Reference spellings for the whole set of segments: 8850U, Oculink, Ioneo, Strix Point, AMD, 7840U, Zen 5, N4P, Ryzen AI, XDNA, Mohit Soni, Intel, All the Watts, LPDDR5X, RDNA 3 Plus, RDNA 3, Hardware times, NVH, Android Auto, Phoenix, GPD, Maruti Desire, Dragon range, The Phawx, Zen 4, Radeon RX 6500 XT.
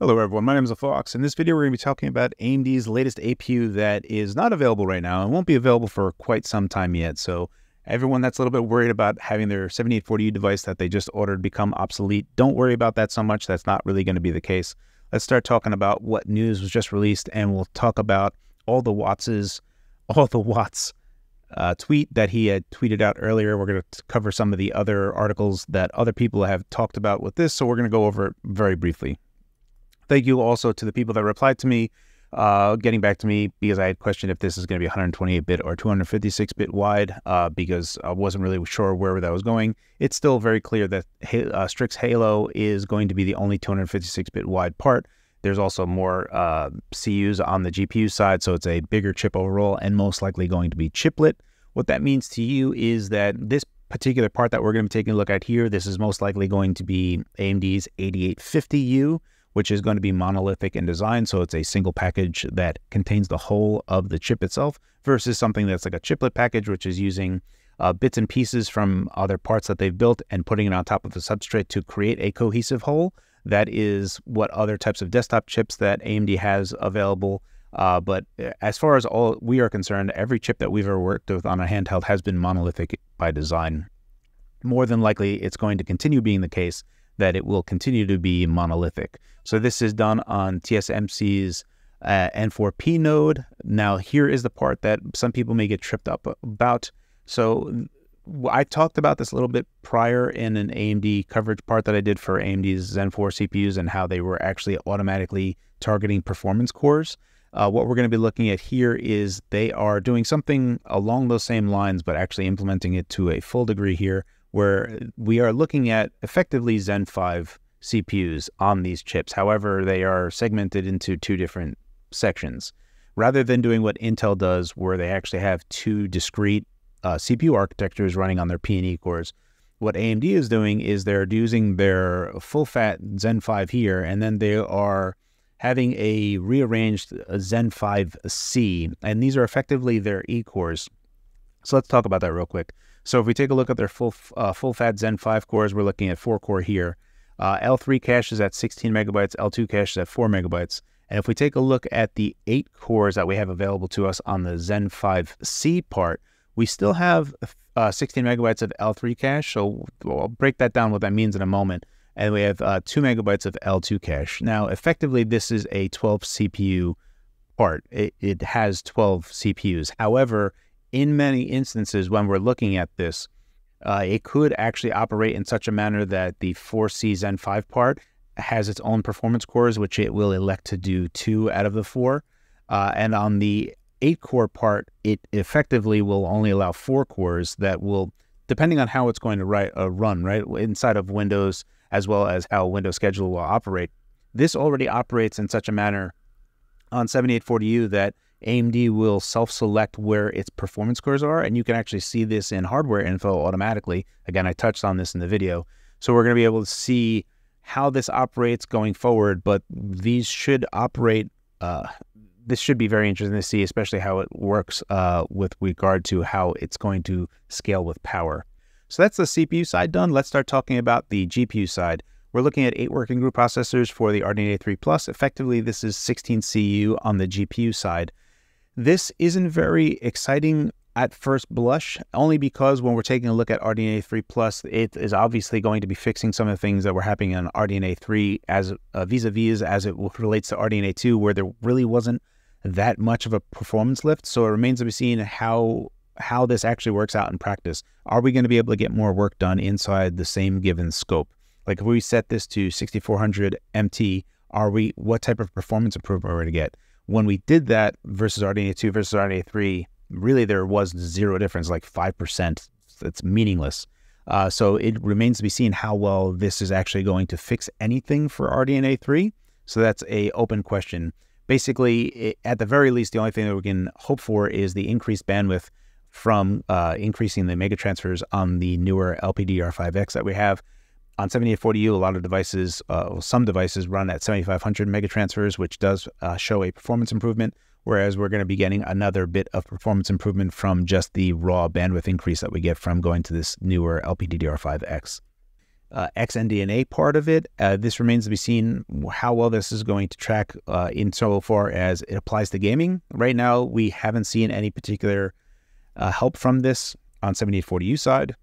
Hello everyone, my name is The Phawx. In this video we're going to be talking about AMD's latest APU that is not available right now and won't be available for quite some time yet. So everyone that's a little bit worried about having their 7840U device that they just ordered become obsolete, don't worry about that so much. That's not really going to be the case. Let's start talking about what news was just released, and we'll talk about all the Watts tweet that he had tweeted out earlier. We're going to cover some of the other articles that other people have talked about with this, so we're going to go over it very briefly. Thank you also to the people that replied to me, getting back to me, because I had questioned if this is going to be 128-bit or 256-bit wide, because I wasn't really sure where that was going. It's still very clear that Strix Halo is going to be the only 256-bit wide part. There's also more CUs on the GPU side, so it's a bigger chip overall and most likely going to be chiplet. What that means to you is that this particular part that we're going to be taking a look at here, this is most likely going to be AMD's 8850U, which is going to be monolithic in design, so it's a single package that contains the whole of the chip itself, versus something that's like a chiplet package, which is using bits and pieces from other parts that they've built and putting it on top of the substrate to create a cohesive whole. That is what other types of desktop chips that AMD has available. But as far as all we are concerned, every chip that we've ever worked with on a handheld has been monolithic by design. More than likely, it's going to continue being the case that it will continue to be monolithic. So this is done on TSMC's N4P node. Now here is the part that some people may get tripped up about. So I talked about this a little bit prior in an AMD coverage part that I did for AMD's Zen 4 CPUs and how they were actually automatically targeting performance cores. What we're going to be looking at here is they are doing something along those same lines, but actually implementing it to a full degree here, where we are looking at effectively Zen 5 CPUs on these chips. However, they are segmented into two different sections. Rather than doing what Intel does, where they actually have two discrete CPU architectures running on their P&E cores, what AMD is doing is they're using their full-fat Zen 5 here, and then they are having a rearranged Zen 5C, and these are effectively their E cores. So let's talk about that real quick. So if we take a look at their full-fat Zen 5 cores, we're looking at 4-core here. L3 cache is at 16 megabytes, L2 cache is at 4 megabytes. And if we take a look at the 8 cores that we have available to us on the Zen 5C part, we still have 16 megabytes of L3 cache. So I'll break that down, what that means in a moment. And we have 2 megabytes of L2 cache. Now, effectively, this is a 12 CPU part. It has 12 CPUs. However, in many instances, when we're looking at this, it could actually operate in such a manner that the 4C Zen 5 part has its own performance cores, which it will elect to do 2 out of the 4. And on the 8-core part, it effectively will only allow 4 cores that will, depending on how it's going to run, right, inside of Windows, as well as how Windows Scheduler will operate. This already operates in such a manner on 7840U that AMD will self-select where its performance cores are, and you can actually see this in hardware info automatically. Again, I touched on this in the video. So we're going to be able to see how this operates going forward, but these should operate, this should be very interesting to see, especially how it works with regard to how it's going to scale with power. So that's the CPU side done. Let's start talking about the GPU side. We're looking at 8 working group processors for the RDNA 3 Plus. Effectively, this is 16 CU on the GPU side. This isn't very exciting at first blush, only because when we're taking a look at RDNA 3 Plus, it is obviously going to be fixing some of the things that were happening on RDNA 3 as vis-a-vis as it relates to RDNA 2, where there really wasn't that much of a performance lift. So it remains to be seen how this actually works out in practice. Are we going to be able to get more work done inside the same given scope? Like if we set this to 6400 MT, what type of performance improvement are we going to get? When we did that versus RDNA 2 versus RDNA 3, really there was zero difference, like 5%. It's meaningless. So it remains to be seen how well this is actually going to fix anything for RDNA 3. So that's an open question. Basically, at the very least, the only thing that we can hope for is the increased bandwidth from increasing the mega transfers on the newer LPDDR5X that we have. On 7840U, a lot of devices, some devices run at 7500 megatransfers, which does show a performance improvement, whereas we're going to be getting another bit of performance improvement from just the raw bandwidth increase that we get from going to this newer LPDDR5X. XDNA part of it. This remains to be seen how well this is going to track in so far as it applies to gaming. Right now, we haven't seen any particular help from this on 7840U side.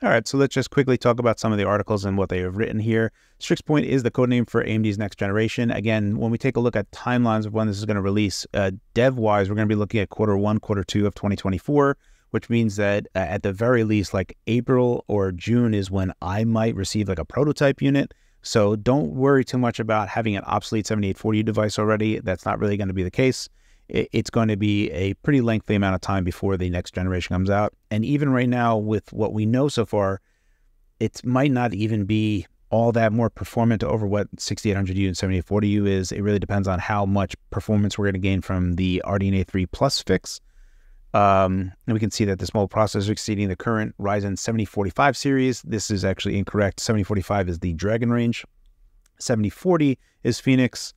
All right, so let's just quickly talk about some of the articles and what they have written here. Strix Point is the codename for AMD's next generation. Again, when we take a look at timelines of when this is going to release, dev-wise, we're going to be looking at Q1, Q2 of 2024, which means that at the very least, like April or June is when I might receive like a prototype unit. So don't worry too much about having an obsolete 7840 device already. That's not really going to be the case. It's going to be a pretty lengthy amount of time before the next generation comes out. And even right now with what we know so far, it might not even be all that more performant over what 6800U and 7840U is. It really depends on how much performance we're going to gain from the RDNA 3 Plus fix. And we can see that the small processor exceeding the current Ryzen 7045 series. This is actually incorrect. 7045 is the Dragon range. 7040 is Phoenix.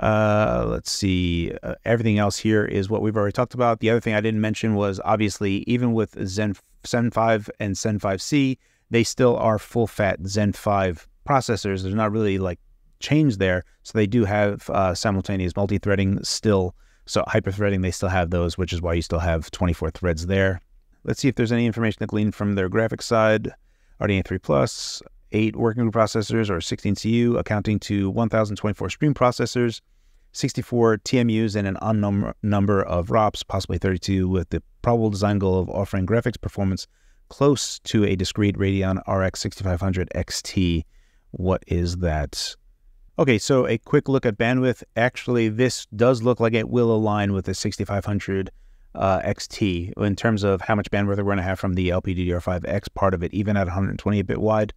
Let's see, everything else here is what we've already talked about. The other thing I didn't mention was obviously even with Zen 5 and Zen 5C, they still are full fat Zen 5 processors. There's not really like change there. So they do have simultaneous multi-threading still. So hyper-threading, they still have those, which is why you still have 24 threads there. Let's see if there's any information to glean from their graphics side. RDNA 3 Plus. 8 working group processors or 16 CU, accounting to 1,024 stream processors, 64 TMUs, and an unknown number of ROPs, possibly 32, with the probable design goal of offering graphics performance close to a discrete Radeon RX 6500 XT. What is that? Okay, so a quick look at bandwidth. Actually, this does look like it will align with the 6500 XT in terms of how much bandwidth we're going to have from the LPDDR5X part of it, even at 128-bit wide.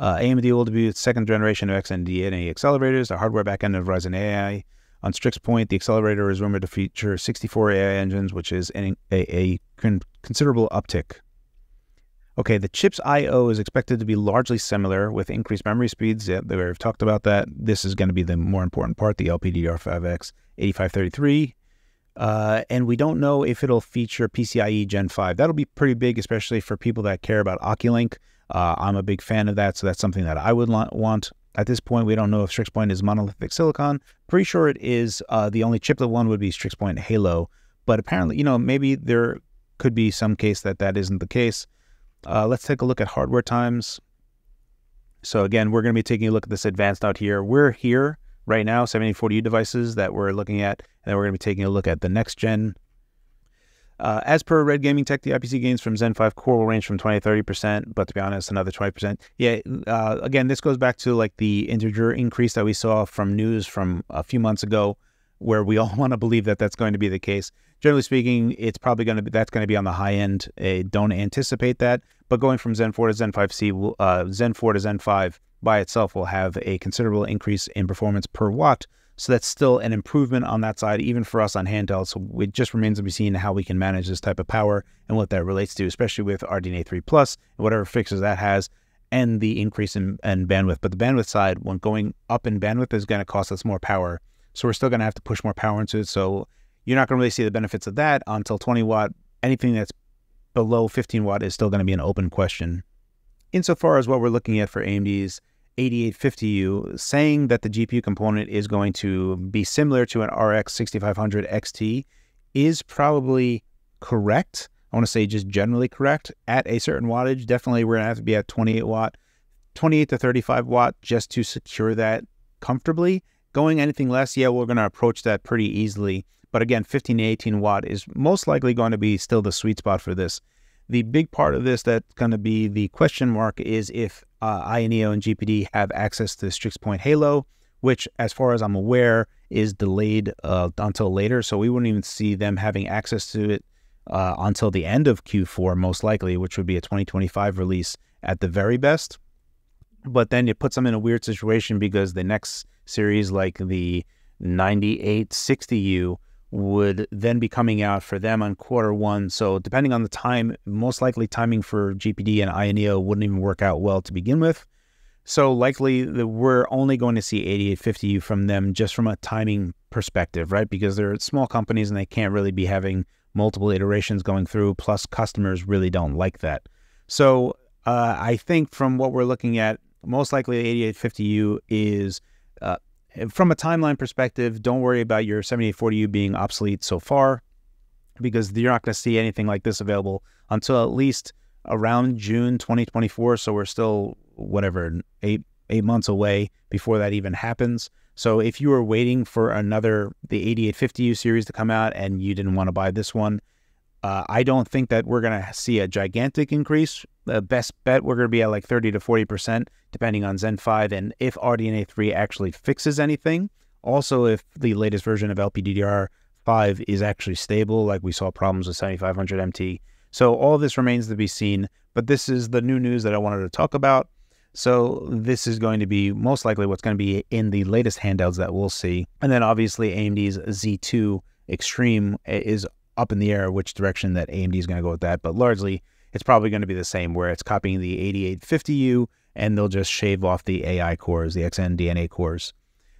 AMD will debut its second generation of XDNA accelerators, the hardware backend of Ryzen AI. On Strix Point, the accelerator is rumored to feature 64 AI engines, which is a considerable uptick. Okay, the chip's I/O is expected to be largely similar with increased memory speeds. Yeah, we've talked about that. This is going to be the more important part, the LPDDR5X 8533. And we don't know if it'll feature PCIe Gen 5. That'll be pretty big, especially for people that care about Oculink. I'm a big fan of that, so that's something that I would want. At this point, we don't know if Strix Point is monolithic silicon. Pretty sure it is. The only chiplet one would be Strix Point Halo, but apparently, you know, maybe there could be some case that that isn't the case. Let's take a look at hardware times. So again, we're going to be taking a look at this advanced out here. We're here right now, 7840U devices that we're looking at, and then we're going to be taking a look at the next gen. As per Red Gaming Tech, the IPC gains from Zen 5 core will range from 20 to 30%, but to be honest, another 20%. Yeah, again, this goes back to like the integer increase that we saw from news from a few months ago, where we all want to believe that that's going to be the case. Generally speaking, it's probably going to be, that's going to be on the high end. Don't anticipate that, but going from Zen 4 to Zen 5C, will, Zen 4 to Zen 5 by itself will have a considerable increase in performance per watt. So that's still an improvement on that side, even for us on handhelds. So it just remains to be seen how we can manage this type of power and what that relates to, especially with RDNA 3 Plus and whatever fixes that has and the increase in bandwidth. But the bandwidth side, when going up in bandwidth, is going to cost us more power. So we're still going to have to push more power into it. So you're not going to really see the benefits of that until 20 watt. Anything that's below 15 watt is still going to be an open question. Insofar as what we're looking at for AMD's 8850U, saying that the GPU component is going to be similar to an RX 6500 XT is probably correct. I want to say just generally correct at a certain wattage. Definitely we're going to have to be at 28 watt, 28 to 35 watt just to secure that comfortably. Going anything less, yeah, we're going to approach that pretty easily. But again, 15 to 18 watt is most likely going to be still the sweet spot for this. The big part of this that's going to be the question mark is if Ioneo and GPD have access to Strix Point Halo, which, as far as I'm aware, is delayed until later. So we wouldn't even see them having access to it until the end of Q4, most likely, which would be a 2025 release at the very best. But then it puts them in a weird situation because the next series, like the 9860U, would then be coming out for them on Q1. So depending on the time, most likely timing for GPD and Ioneo wouldn't even work out well to begin with. So likely we're only going to see 8850U from them just from a timing perspective, right? Because they're small companies and they can't really be having multiple iterations going through, plus customers really don't like that. So I think from what we're looking at, most likely the 8850U is, from a timeline perspective, don't worry about your 7840U being obsolete so far, because you're not going to see anything like this available until at least around June 2024. So we're still, whatever, eight months away before that even happens. So if you were waiting for the 8850U series to come out and you didn't want to buy this one, I don't think that we're going to see a gigantic increase. The best bet, we're going to be at like 30 to 40%, depending on Zen 5 and if RDNA 3 actually fixes anything. Also, if the latest version of LPDDR5 is actually stable, like we saw problems with 7500 MT. So all this remains to be seen, but this is the new news that I wanted to talk about. So this is going to be most likely what's going to be in the latest handouts that we'll see. And then obviously AMD's Z2 Extreme is up in the air, which direction that AMD is going to go with that. But largely, it's probably going to be the same, where it's copying the 8850U and they'll just shave off the AI cores, the XDNA cores.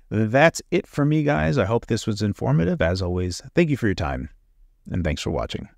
That's it for me, guys. I hope this was informative. As always, thank you for your time and thanks for watching.